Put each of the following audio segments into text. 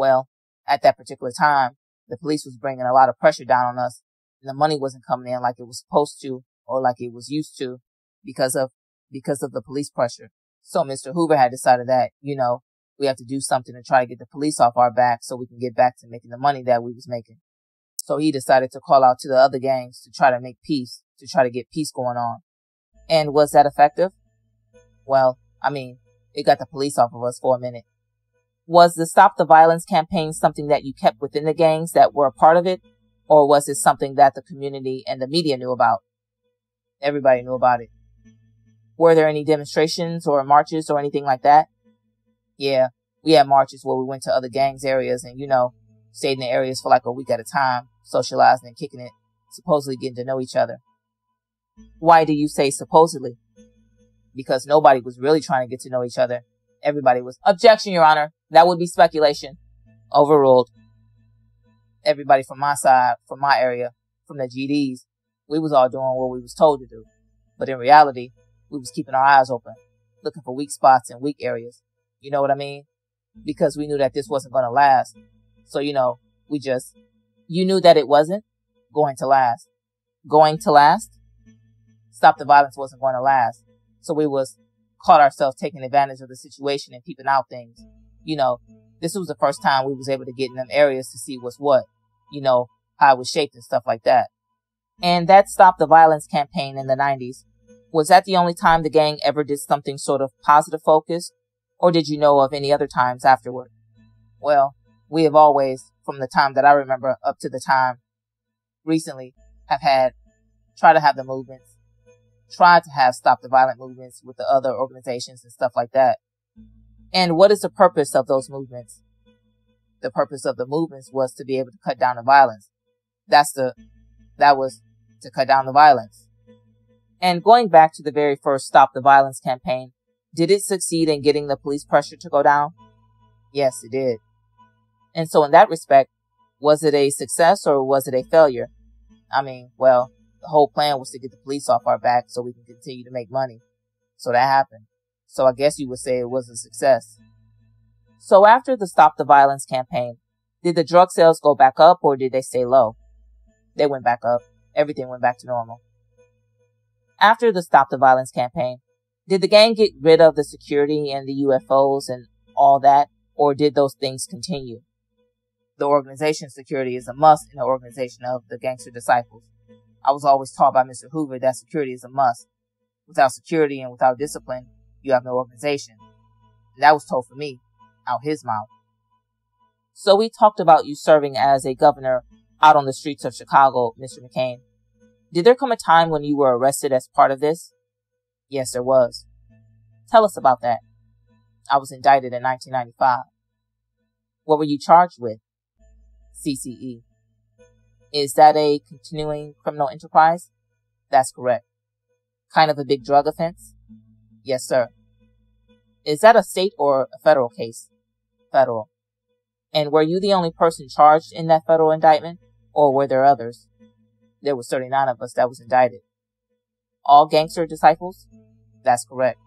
well, at that particular time, the police was bringing a lot of pressure down on us, and the money wasn't coming in like it was supposed to or like it was used to because of the police pressure. So Mr. Hoover had decided that, you know, we have to do something to try to get the police off our back so we can get back to making the money that we was making. So he decided to call out to the other gangs to try to make peace, to try to get peace going on. And was that effective? Well, I mean, it got the police off of us for a minute. Was the Stop the Violence campaign something that you kept within the gangs that were a part of it? Or was it something that the community and the media knew about? Everybody knew about it. Were there any demonstrations or marches or anything like that? Yeah, we had marches where we went to other gangs' areas and, you know, stayed in the areas for like a week at a time, socializing and kicking it, supposedly getting to know each other. Why do you say supposedly? Because nobody was really trying to get to know each other. Everybody was, objection, Your Honor. That would be speculation. Overruled. Everybody from my side, from my area, from the GDs, we was all doing what we was told to do. But in reality, we was keeping our eyes open, looking for weak spots and weak areas. You know what I mean? Because we knew that this wasn't going to last. So, you know, you knew that it wasn't going to last. Going to last? Stop the Violence wasn't going to last. So we was caught ourselves taking advantage of the situation and peeping out things. You know, this was the first time we was able to get in them areas to see what's what, you know, how it was shaped and stuff like that. And that Stop the Violence campaign in the 90s, was that the only time the gang ever did something sort of positive focused? Or did you know of any other times afterward? Well, we have always, from the time that I remember up to the time recently, try to have the movements, try to have Stop the Violent movements with the other organizations and stuff like that. And what is the purpose of those movements? The purpose of the movements was to be able to cut down the violence. That was to cut down the violence. And going back to the very first Stop the Violence campaign, did it succeed in getting the police pressure to go down? Yes, it did. And so in that respect, was it a success or was it a failure? I mean, well, the whole plan was to get the police off our back so we can continue to make money. So that happened. So I guess you would say it was a success. So after the Stop the Violence campaign, did the drug sales go back up or did they stay low? They went back up. Everything went back to normal. After the Stop the Violence campaign, did the gang get rid of the security and the UFOs and all that, or did those things continue? The organization's security is a must in the organization of the Gangster Disciples. I was always taught by Mr. Hoover that security is a must. Without security and without discipline, you have no organization. And that was told for me, out his mouth. So we talked about you serving as a governor out on the streets of Chicago, Mr. McCain. Did there come a time when you were arrested as part of this? Yes, there was. Tell us about that. I was indicted in 1995. What were you charged with? CCE. Is that a continuing criminal enterprise? That's correct. Kind of a big drug offense? Yes, sir. Is that a state or a federal case? Federal. And were you the only person charged in that federal indictment, or were there others? There was 39 of us that was indicted. All Gangster Disciples? That's correct.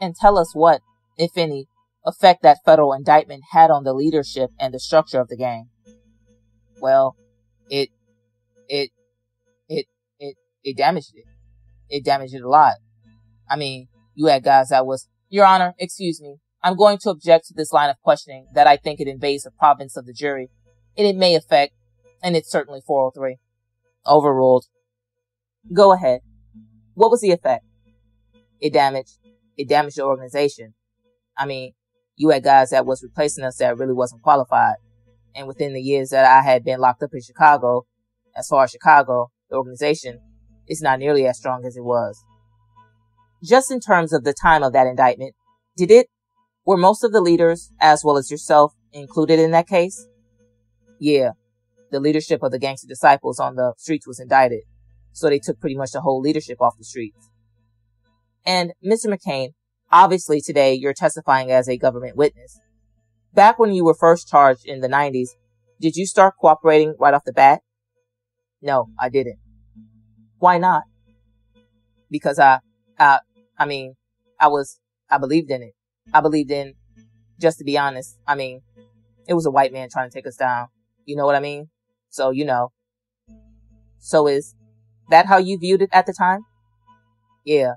And tell us what, if any, effect that federal indictment had on the leadership and the structure of the gang. Well, it damaged it. It damaged it a lot. I mean, you had guys that was, Your Honor, excuse me, I'm going to object to this line of questioning that I think it invades the province of the jury, and it may affect, and it's certainly 403. Overruled. Go ahead. What was the effect? It damaged the organization. I mean, you had guys that was replacing us that really wasn't qualified. And within the years that I had been locked up in Chicago, as far as Chicago, the organization, it's not nearly as strong as it was. Just in terms of the time of that indictment, were most of the leaders, as well as yourself, included in that case? Yeah. The leadership of the Gangster Disciples on the streets was indicted. So they took pretty much the whole leadership off the streets. And Mr. McCain, obviously today you're testifying as a government witness. Back when you were first charged in the 90s, did you start cooperating right off the bat? No, I didn't. Why not? Because I believed in it. I believed in, just to be honest, I mean, It was a white man trying to take us down. You know what I mean? So, you know. So is that how you viewed it at the time? Yeah,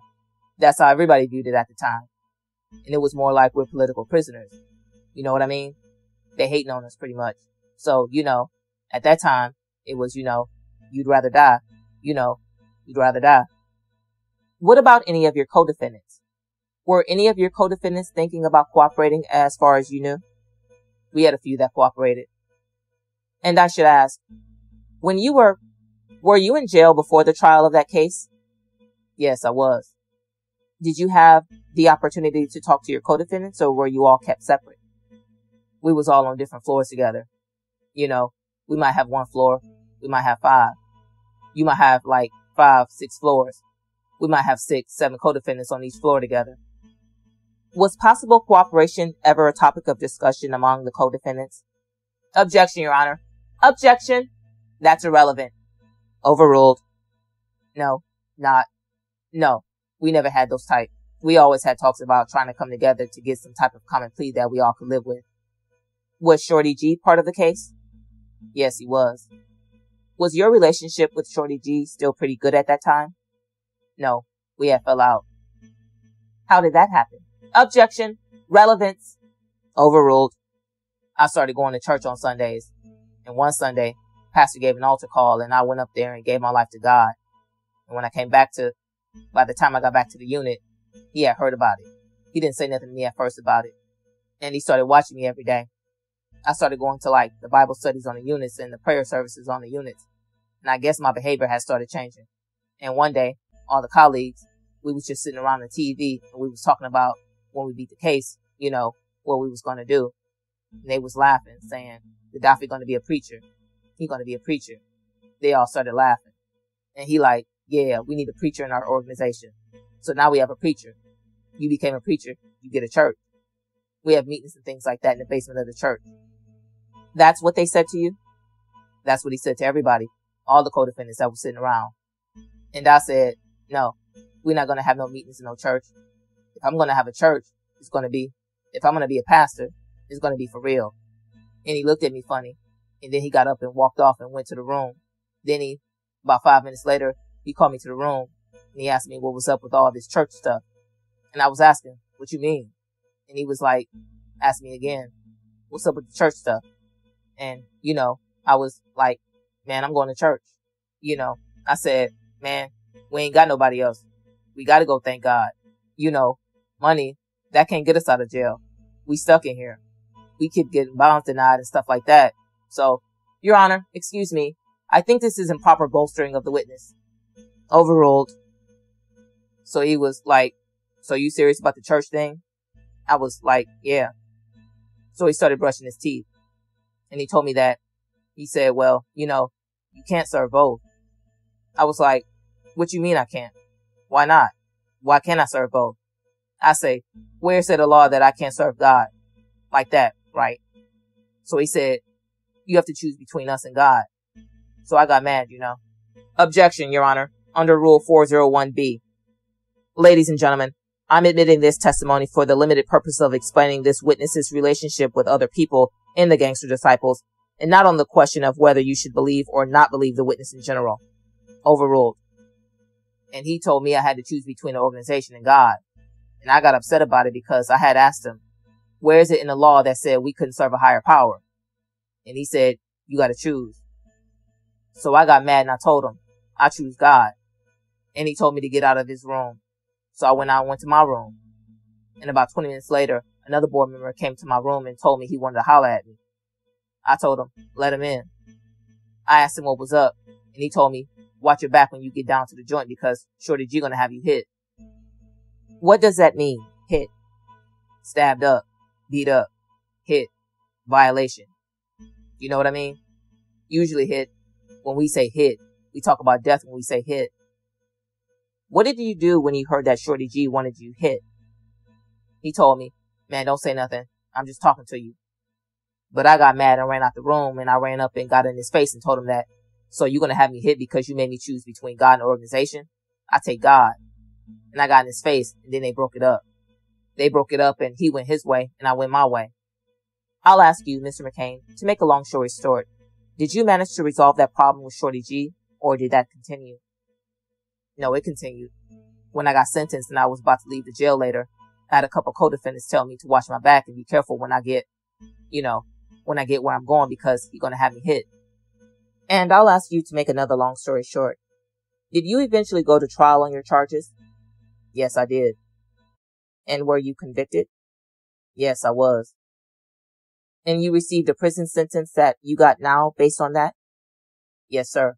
that's how everybody viewed it at the time. And it was more like we're political prisoners. You know what I mean? They hating on us pretty much. So, you know, at that time, it was, you know, you'd rather die. You know, you'd rather die. What about any of your co-defendants? Were any of your co-defendants thinking about cooperating as far as you knew? We had a few that cooperated. And I should ask, when you were you in jail before the trial of that case? Yes, I was. Did you have the opportunity to talk to your co-defendants, or were you all kept separate? We was all on different floors together. You know, we might have one floor. We might have five. You might have like 5, 6 floors. We might have 6, 7 co-defendants on each floor together. Was possible cooperation ever a topic of discussion among the co-defendants? Objection, Your Honor. Objection. That's irrelevant. Overruled. No, not. No, we never had those type. We always had talks about trying to come together to get some type of common plea that we all could live with. Was Shorty G part of the case? Yes, he was. Was your relationship with Shorty G still pretty good at that time? No, we had fell out. How did that happen? Objection. Relevance. Overruled. I started going to church on Sundays. And one Sunday, pastor gave an altar call, and I went up there and gave my life to God. And when I came back to, by the time I got back to the unit, he had heard about it. He didn't say nothing to me at first about it. And he started watching me every day. I started going to like the Bible studies on the units and the prayer services on the units. And I guess my behavior had started changing. And one day, all the colleagues, we was just sitting around the TV, and we was talking about when we beat the case, you know, what we was going to do. And they was laughing, saying, Gaddafi going to be a preacher. He going to be a preacher. They all started laughing. And he like, yeah, we need a preacher in our organization. So now we have a preacher. You became a preacher, you get a church. We have meetings and things like that in the basement of the church. That's what they said to you? That's what he said to everybody, all the co-defendants that were sitting around. And I said, no, we're not going to have no meetings in no church. If I'm going to have a church, it's going to be, if I'm going to be a pastor, it's going to be for real. And he looked at me funny. And then he got up and walked off and went to the room. Then he, about 5 minutes later, he called me to the room. And he asked me what was up with all this church stuff. And I was asking, what you mean? And he was like, ask me again, what's up with the church stuff? And, you know, I was like, man, I'm going to church. You know, I said, man, we ain't got nobody else. We got to go thank God. You know, money, that can't get us out of jail. We stuck in here. We keep getting bond denied and stuff like that. So, Your Honor, excuse me. I think this is improper bolstering of the witness. Overruled. So he was like, so you serious about the church thing? I was like, yeah. So he started brushing his teeth. And he told me that. He said, well, you know, you can't serve both. I was like, what you mean I can't? Why not? Why can't I serve both? I say, where said the law that I can't serve God? Like that, right? So he said, you have to choose between us and God. So I got mad, you know. Objection, Your Honor, under Rule 401B. Ladies and gentlemen, I'm admitting this testimony for the limited purpose of explaining this witness's relationship with other people in the Gangster Disciples, and not on the question of whether you should believe or not believe the witness in general. Overruled. And he told me I had to choose between the organization and God. And I got upset about it because I had asked him, where is it in the law that said we couldn't serve a higher power? And he said, you got to choose. So I got mad and I told him, I choose God. And he told me to get out of his room. So I went out and went to my room. And about 20 minutes later, another board member came to my room and told me he wanted to holler at me. I told him, let him in. I asked him what was up. And he told me, watch your back when you get down to the joint because Shorty G going to have you hit. What does that mean? Hit. Stabbed up. Beat up. Hit. Violation. You know what I mean? Usually hit. When we say hit, we talk about death when we say hit. What did you do when you heard that Shorty G wanted you hit? He told me, man, don't say nothing. I'm just talking to you. But I got mad and ran out the room, and I ran up and got in his face and told him that, so you're going to have me hit because you made me choose between God and organization? I take God. And I got in his face, and then they broke it up. They broke it up, and he went his way, and I went my way. I'll ask you, Mr. McCain, to make a long story short, did you manage to resolve that problem with Shorty G, or did that continue? No, it continued. When I got sentenced and I was about to leave the jail later, I had a couple co-defendants tell me to watch my back and be careful when I get, when I get where I'm going, because you're going to have me hit. And I'll ask you to make another long story short. Did you eventually go to trial on your charges? Yes, I did. And were you convicted? Yes, I was. And you received a prison sentence that you got now based on that? Yes, sir.